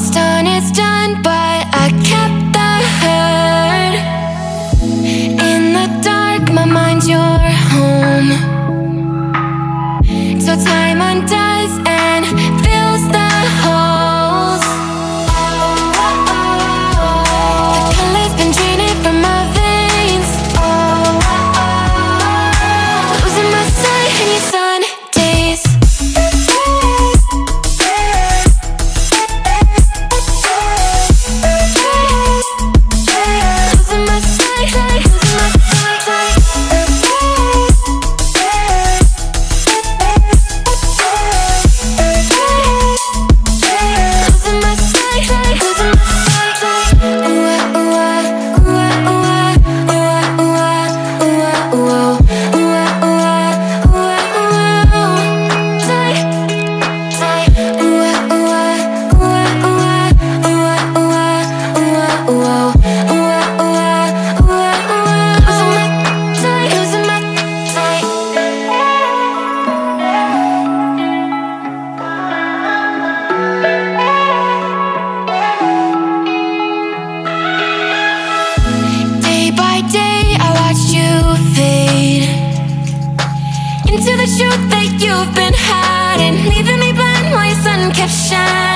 What's done is done, but I kept the hurt. In the dark, my mind's your home. So time undoes and fills the holes. The color's been draining from my veins. Losing my sight in your Sundays. Into the truth that you've been hiding, leaving me blind while your sun kept shining.